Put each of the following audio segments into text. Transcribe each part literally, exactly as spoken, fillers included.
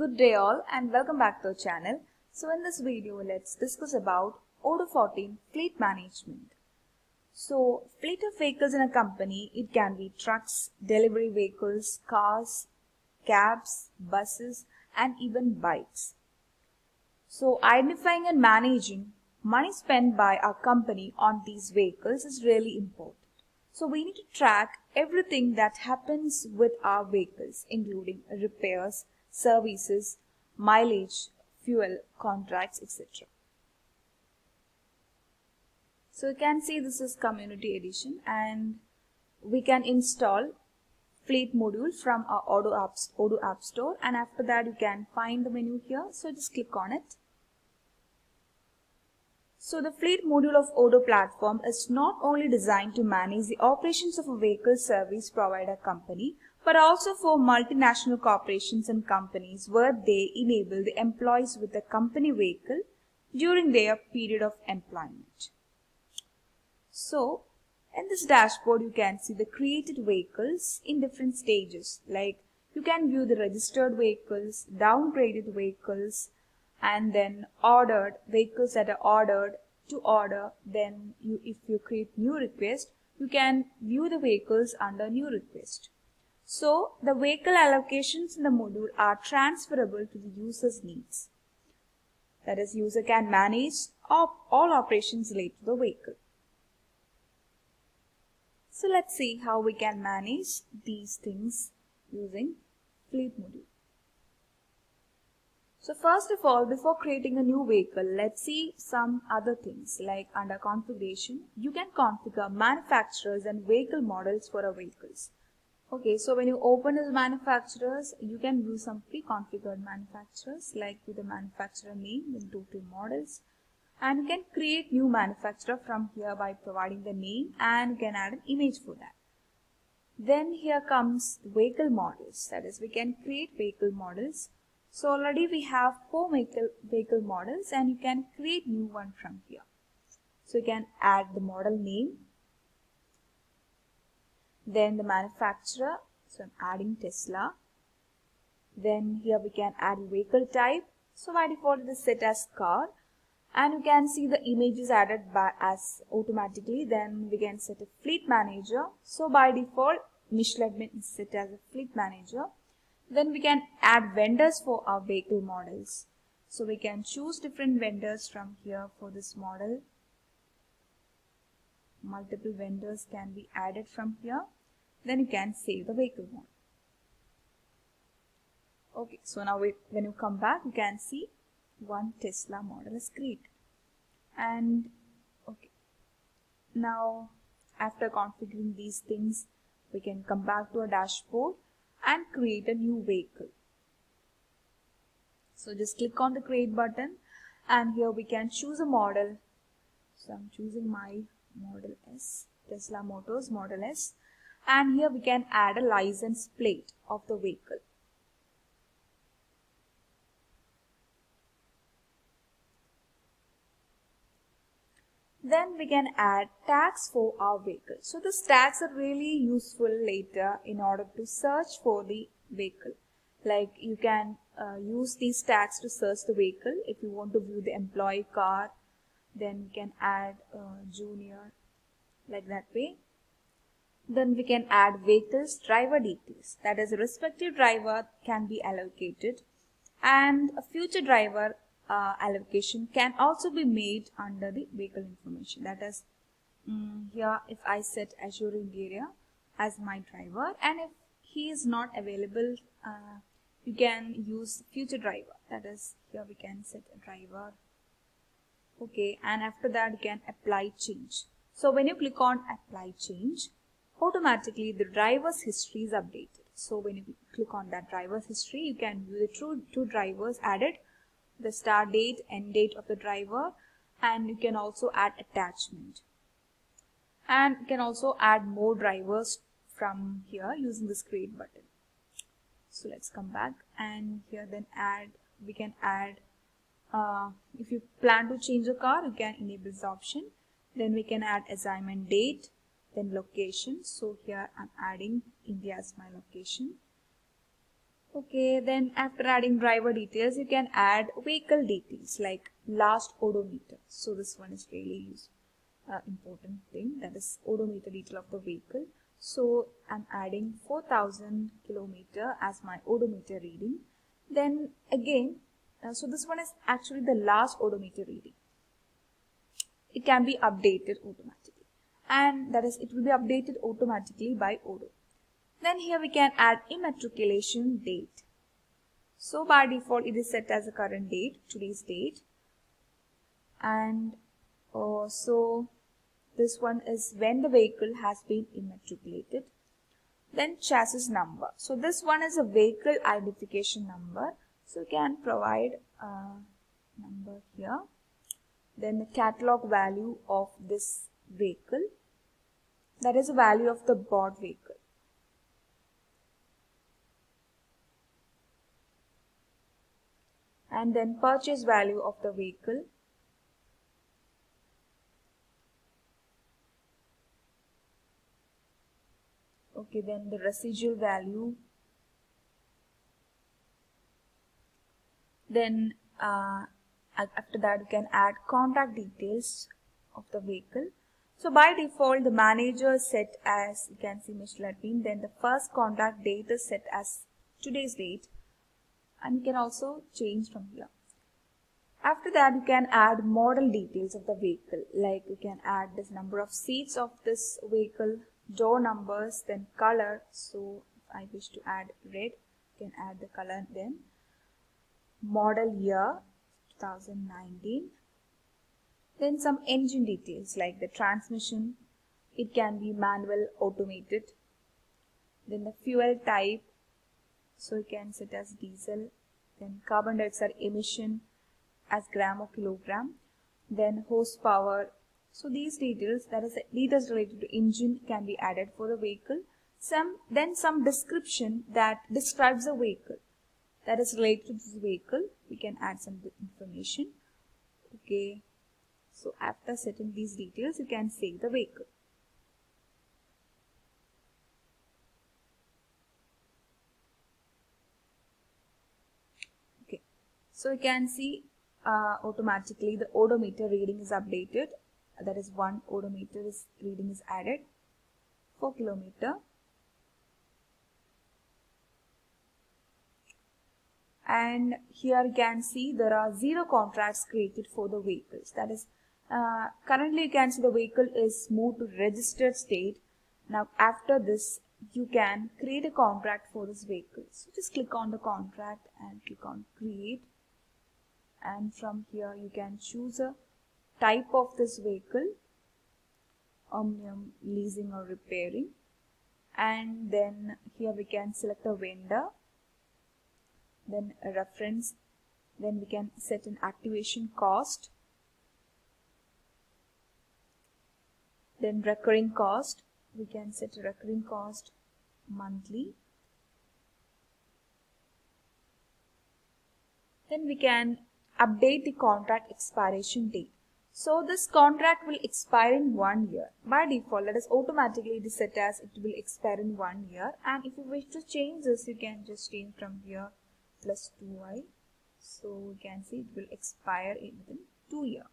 Good day all and welcome back to our channel. So in this video let's discuss about Odoo fourteen fleet management. So fleet of vehicles in a company, it can be trucks, delivery vehicles, cars, cabs, buses and even bikes. So identifying and managing money spent by our company on these vehicles is really important. So we need to track everything that happens with our vehicles, including repairs, services, mileage, fuel, contracts, et cetera. So you can see this is community edition and we can install fleet module from our Odoo app, Odoo app store, and after that you can find the menu here. So just click on it. So the fleet module of Odoo platform is not only designed to manage the operations of a vehicle service provider company, but also for multinational corporations and companies where they enable the employees with a company vehicle during their period of employment. So in this dashboard you can see the created vehicles in different stages, like you can view the registered vehicles, downgraded vehicles, and then ordered vehicles that are ordered to order. Then you, if you create new request, you can view the vehicles under new request. So the vehicle allocations in the module are transferable to the user's needs. That is, user can manage op- all operations related to the vehicle. So let's see how we can manage these things using fleet module. So first of all, before creating a new vehicle, let's see some other things, like under configuration, you can configure manufacturers and vehicle models for our vehicles. Okay, so when you open as manufacturers, you can view some pre-configured manufacturers, like with the manufacturer name, then go to models, and you can create new manufacturer from here by providing the name, and you can add an image for that. Then here comes vehicle models, that is, we can create vehicle models. So already we have four vehicle models and you can create new one from here. So you can add the model name, then the manufacturer, so I'm adding Tesla. Then here we can add vehicle type, so by default it is set as car, and you can see the image is added by as automatically. Then we can set a fleet manager, so by default Ladbean is set as a fleet manager. Then we can add vendors for our vehicle models. So we can choose different vendors from here for this model. Multiple vendors can be added from here. Then you can save the vehicle model. Okay, so now we, when you come back, you can see one Tesla model is created. And okay, now after configuring these things, we can come back to our dashboard and create a new vehicle. So just click on the create button and here we can choose a model. So I'm choosing my Model S, Tesla Motors Model S, and here we can add a license plate of the vehicle. Then we can add tags for our vehicle. So these tags are really useful later in order to search for the vehicle. Like you can uh, use these tags to search the vehicle. If you want to view the employee car, then we can add uh, junior, like that way. Then we can add vehicles driver details. That is, a respective driver can be allocated and a future driver Uh, allocation can also be made under the vehicle information. That is, um, here if I set Ashwini Giri as my driver, and if he is not available, uh, you can use future driver. That is, here we can set a driver. Okay, and after that you can apply change. So when you click on apply change, automatically the driver's history is updated. So when you click on that driver's history, you can view the two, two drivers added, the start date, end date of the driver, and you can also add attachment. And you can also add more drivers from here using this create button. So let's come back and here then add, we can add, uh, if you plan to change a car, you can enable this option. Then we can add assignment date, then location. So here I'm adding India as my location. Okay, then after adding driver details, you can add vehicle details like last odometer. So this one is really useful. Uh, important thing, that is odometer detail of the vehicle. So I'm adding four thousand kilometer as my odometer reading. Then again, uh, so this one is actually the last odometer reading. It can be updated automatically, and that is it will be updated automatically by Odoo. Then here we can add immatriculation date. So by default it is set as a current date, today's date, and uh, so this one is when the vehicle has been immatriculated. Then chassis number. So this one is a vehicle identification number. So you can provide a number here. Then the catalog value of this vehicle. That is the value of the bought vehicle. And then purchase value of the vehicle. Okay, then the residual value, then uh, after that you can add contact details of the vehicle. So by default the manager is set as, you can see, Mister Ladbean. Then the first contact date is set as today's date, and you can also change from here. After that you can add model details of the vehicle, like you can add this number of seats of this vehicle, door numbers, then color. So if I wish to add red, you can add the color. Then model year twenty nineteen, then some engine details like the transmission, it can be manual, automated, then the fuel type, so you can set as diesel, then carbon dioxide emission as gram or kilogram, then horsepower. So these details, that is details related to engine, can be added for the vehicle. Some then some description that describes the vehicle, that is related to the vehicle. We can add some information. Okay. So after setting these details, you can save the vehicle. Okay. So you can see uh, automatically the odometer reading is updated. That is one odometer is reading is added for kilometer, and here you can see there are zero contracts created for the vehicles. That is uh, currently you can see the vehicle is moved to registered state. Now after this you can create a contract for this vehicle. So just click on the contract and click on create, and from here you can choose a type of this vehicle, Omnium, leasing or repairing, and then here we can select a vendor, then a reference, then we can set an activation cost, then recurring cost, we can set a recurring cost monthly, then we can update the contract expiration date. So this contract will expire in one year. By default, that is automatically it is set as it will expire in one year. And if you wish to change this, you can just change from here plus two y. So you can see it will expire in two years.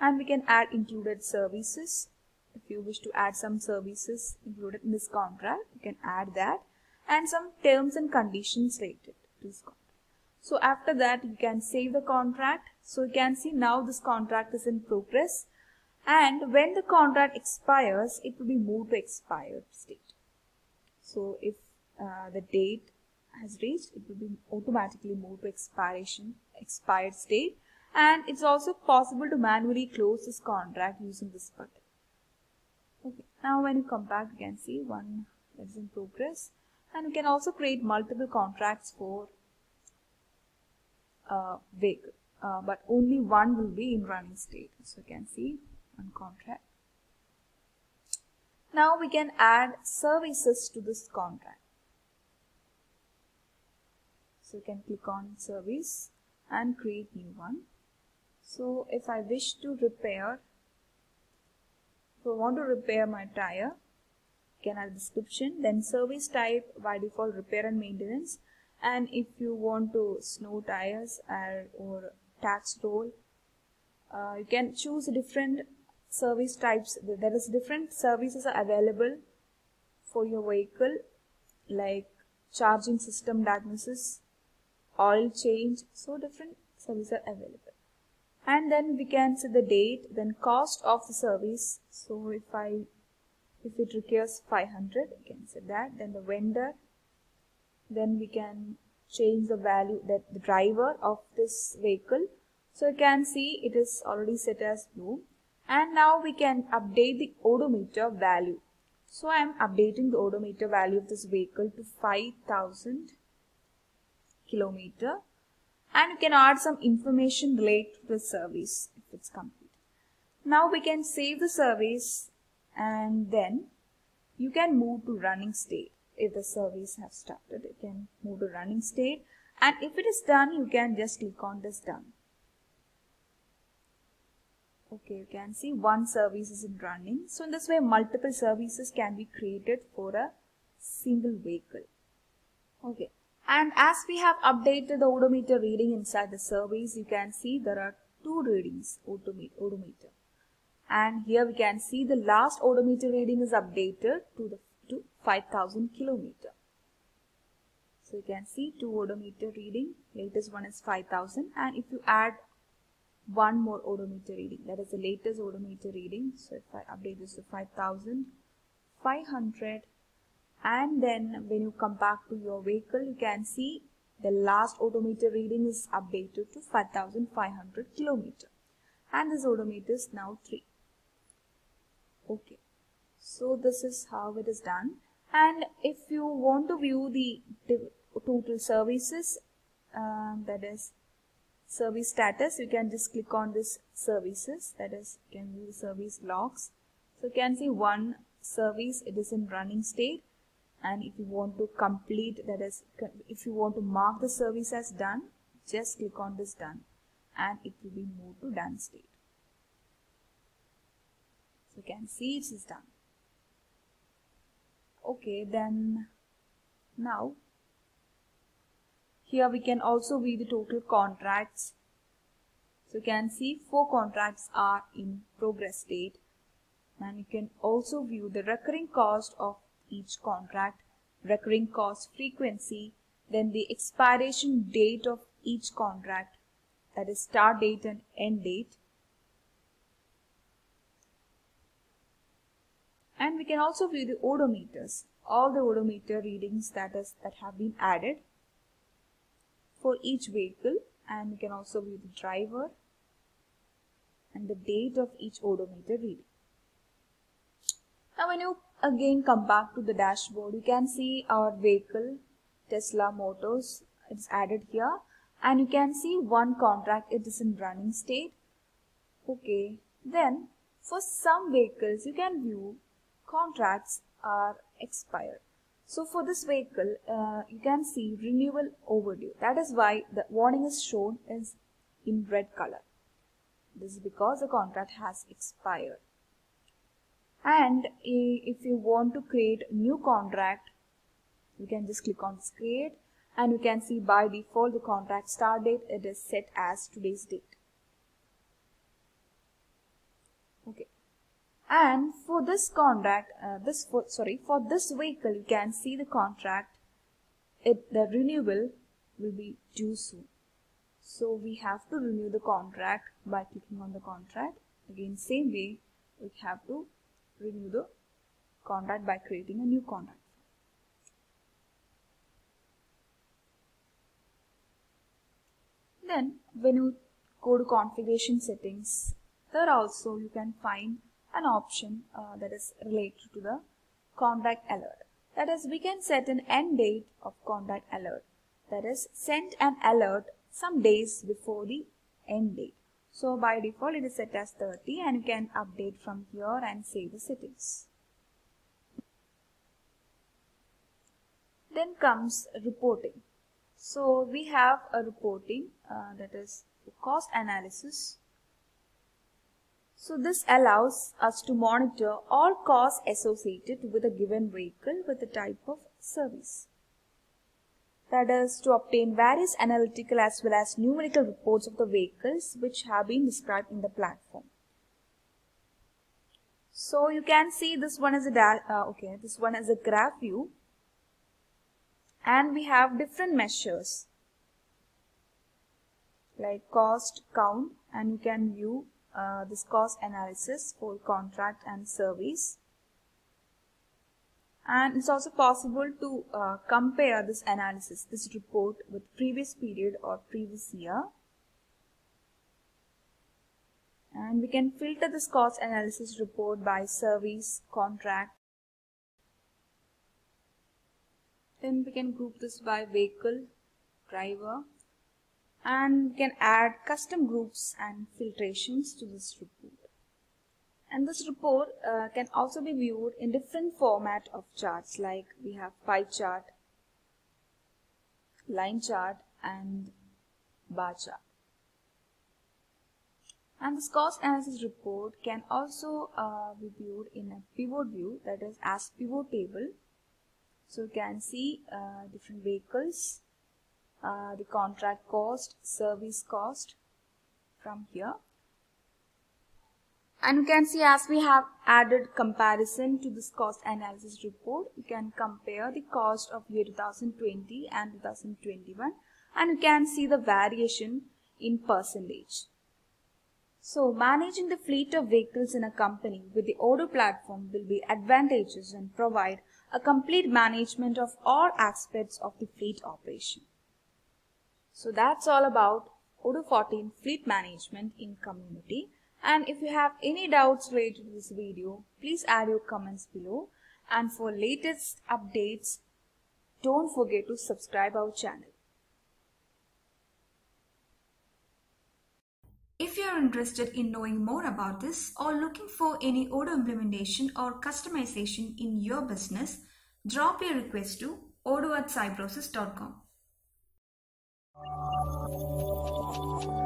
And we can add included services. If you wish to add some services included in this contract, you can add that. And some terms and conditions related to this contract. So after that you can save the contract. So you can see now this contract is in progress, and when the contract expires it will be moved to expired state. So if uh, the date has reached, it will be automatically moved to expiration expired state, and it's also possible to manually close this contract using this button. Okay, now when you come back you can see one that is in progress, and you can also create multiple contracts for Uh, vehicle, uh, but only one will be in running state. So you can see on contract. Now we can add services to this contract. So you can click on service and create new one. So if I wish to repair, if I want to repair my tire, you can add description, then service type, by default repair and maintenance. And if you want to snow tires or, or tax roll, uh, you can choose different service types. There is different services are available for your vehicle, like charging system diagnosis, oil change. So different services are available. And then we can see the date, then cost of the service. So if I if it requires five hundred, you can say that. Then the vendor. Then we can change the value, that the driver of this vehicle. So you can see it is already set as blue. And now we can update the odometer value. So I am updating the odometer value of this vehicle to five thousand kilometer. And you can add some information related to the service if it's complete. Now we can save the service, and then you can move to running state. If the service has started, you can move to running state. And if it is done, you can just click on this done. Okay, you can see one service is in running. So in this way, multiple services can be created for a single vehicle. Okay, and as we have updated the odometer reading inside the service, you can see there are two readings, odometer. And here we can see the last odometer reading is updated to the to five thousand kilometer. So you can see two odometer reading, latest one is five thousand, and if you add one more odometer reading, that is the latest odometer reading. So if I update this to five thousand five hundred, and then when you come back to your vehicle, you can see the last odometer reading is updated to five thousand five hundred kilometer, and this odometer is now three. Okay, so this is how it is done. And if you want to view the total services, uh, that is service status, you can just click on this services, that is you can view the service logs. So you can see one service, it is in running state, and if you want to complete, that is if you want to mark the service as done, just click on this done, and it will be moved to done state. So you can see it is done. Okay, then now here we can also view the total contracts. So you can see four contracts are in progress state, and you can also view the recurring cost of each contract, recurring cost frequency, then the expiration date of each contract, that is start date and end date. And we can also view the odometers, all the odometer readings that is that have been added for each vehicle, and we can also view the driver and the date of each odometer reading. Now when you again come back to the dashboard, you can see our vehicle, Tesla Motors, it's added here, and you can see one contract, it is in running state. Okay, then for some vehicles you can view contracts are expired. So for this vehicle, uh, you can see renewal overdue. That is why the warning is shown is in red color. This is because the contract has expired. And if you want to create a new contract, you can just click on create, and you can see by default the contract start date, it is set as today's date. Okay. And for this contract, uh, this for, sorry, for this vehicle, you can see the contract, it, the renewal will be due soon. So we have to renew the contract by clicking on the contract. Again, same way, we have to renew the contract by creating a new contract. Then, when you go to configuration settings, there also you can find an option uh, that is related to the contract alert. That is, we can set an end date of contract alert. That is, send an alert some days before the end date. So by default it is set as thirty, and you can update from here and save the settings. Then comes reporting. So we have a reporting uh, that is cost analysis. So this allows us to monitor all costs associated with a given vehicle with the type of service. that is to obtain various analytical as well as numerical reports of the vehicles which have been described in the platform. So you can see this one is a uh, okay this one is a graph view, and we have different measures like cost, count, and you can view uh, this cost analysis for contract and service. And it's also possible to uh, compare this analysis, this report, with previous period or previous year. And we can filter this cost analysis report by service, contract. Then we can group this by vehicle, driver, and we can add custom groups and filtrations to this report. And this report uh, can also be viewed in different format of charts, like we have pie chart, line chart, and bar chart. And this cost analysis report can also uh, be viewed in a pivot view, that is as pivot table. So you can see uh, different vehicles, uh, the contract cost, service cost from here. And you can see, as we have added comparison to this cost analysis report, you can compare the cost of year two thousand twenty and two thousand twenty-one, and you can see the variation in percentage. So managing the fleet of vehicles in a company with the Odoo platform will be advantageous and provide a complete management of all aspects of the fleet operation. So that's all about Odoo fourteen Fleet Management in Community. And if you have any doubts related to this video, please add your comments below. And for latest updates, don't forget to subscribe our channel. If you are interested in knowing more about this or looking for any Odoo implementation or customization in your business, drop your request to odoo at cyprocess dot com.